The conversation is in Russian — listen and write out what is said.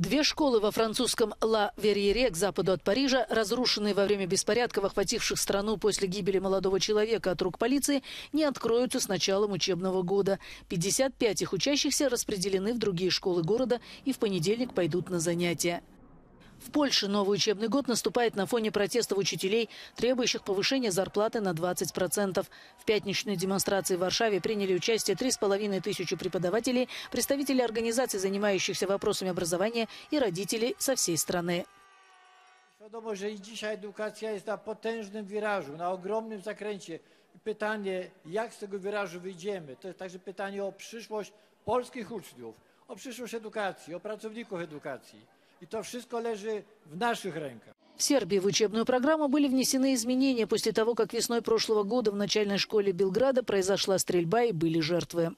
Две школы во французском Ла-Верьере к западу от Парижа, разрушенные во время беспорядков, охвативших страну после гибели молодого человека от рук полиции, не откроются с началом учебного года. 55 их учащихся распределены в другие школы города и в понедельник пойдут на занятия. В Польше новый учебный год наступает на фоне протестов учителей, требующих повышения зарплаты на 20%. В пятничной демонстрации в Варшаве приняли участие 3500 преподавателей, представители организаций, занимающихся вопросами образования, и родители со всей страны. Wiadomo, że i dzisiaj edukacja jest na potężnym wirażu, na ogromnym zakręcie. Pytanie, jak z tego wirażu wyjdziemy, to jest także pytanie o przyszłość polskich uczniów, o przyszłość edukacji, o pracowników edukacji. И то все лежит в наших руках. В Сербии в учебную программу были внесены изменения после того, как весной прошлого года в начальной школе Белграда произошла стрельба и были жертвы.